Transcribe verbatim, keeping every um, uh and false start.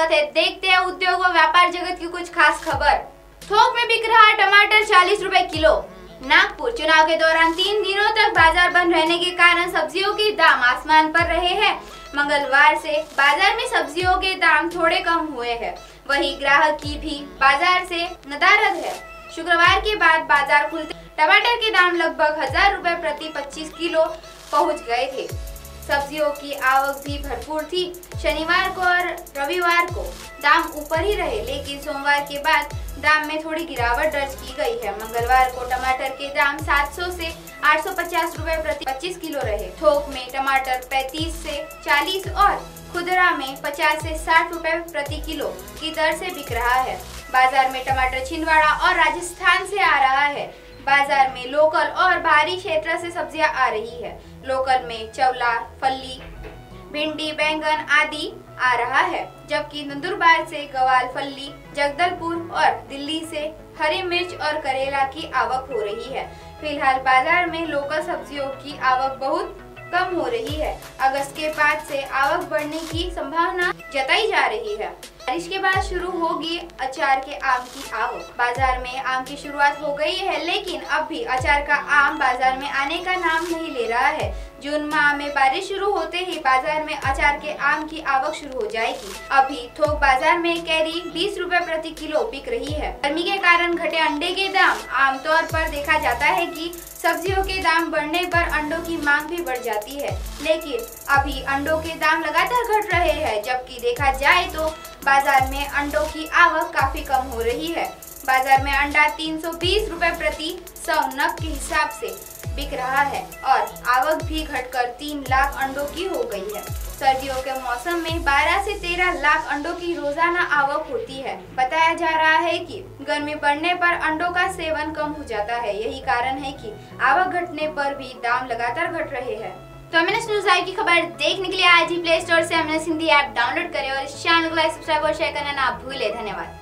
स्वागत है। देखते हैं उद्योग व व्यापार जगत की कुछ खास खबर। थोक में बिक रहा टमाटर चालीस रुपए किलो। नागपुर चुनाव के दौरान तीन दिनों तक बाजार बंद रहने के कारण सब्जियों के दाम आसमान पर रहे हैं। मंगलवार से बाजार में सब्जियों के दाम थोड़े कम हुए हैं, वहीं ग्राहक की भी बाजार से नदारद है। शुक्रवार के बाद बाजार खुलते टमाटर के दाम लगभग हजार रुपए प्रति पच्चीस किलो पहुंच गए थे। सब्जियों की आवक भी भरपूर थी। शनिवार को और रविवार को दाम ऊपर ही रहे, लेकिन सोमवार के बाद दाम में थोड़ी गिरावट दर्ज की गई है। मंगलवार को टमाटर के दाम सात सौ से आठ सौ पचास रुपए प्रति पच्चीस किलो रहे। थोक में टमाटर पैंतीस से चालीस और खुदरा में पचास से साठ रुपए प्रति किलो की दर से बिक रहा है। बाजार में टमाटर छिंदवाड़ा और राजस्थान से आ रहा है। बाजार में लोकल और बाहरी क्षेत्र से सब्जियां आ रही है। लोकल में चवला, फल्ली, भिंडी, बैंगन आदि आ रहा है, जबकि नंदुरबार से गवाल, फल्ली, जगदलपुर और दिल्ली से हरी मिर्च और करेला की आवक हो रही है। फिलहाल बाजार में लोकल सब्जियों की आवक बहुत कम हो रही है। अगस्त के बाद से आवक बढ़ने की संभावना जताई जा रही है। बारिश के बाद शुरू होगी अचार के आम की आवक। बाजार में आम की शुरुआत हो गई है, लेकिन अब भी अचार का आम बाजार में आने का नाम नहीं ले रहा है। जून माह में बारिश शुरू होते ही बाजार में अचार के आम की आवक शुरू हो जाएगी। अभी थोक बाजार में कैरी बीस रुपए प्रति किलो बिक रही है। गर्मी के कारण घटे अंडे के दाम। आमतौर पर देखा जाता है कि सब्जियों के दाम बढ़ने पर अंडों की मांग भी बढ़ जाती है, लेकिन अभी अंडों के दाम लगातार घट रहे हैं। जबकि देखा जाए तो बाजार में अंडों की आवक काफी कम हो रही है। बाजार में अंडा तीन सौ बीस रुपए प्रति सौ नग के हिसाब से बिक रहा है और आवक भी घटकर तीन लाख अंडों की हो गई है। सर्दियों के मौसम में बारह से तेरह लाख अंडों की रोजाना आवक होती है। बताया जा रहा है कि गर्मी बढ़ने पर अंडों का सेवन कम हो जाता है। यही कारण है कि आवक घटने पर भी दाम लगातार घट रहे हैं। तो M N S news live की खबर देखने के लिए आज ही प्ले स्टोर से M N S Hindi app download करें और इस चैनल को लाइक, सब्सक्राइब और शेयर करना ना भूलें। धन्यवाद।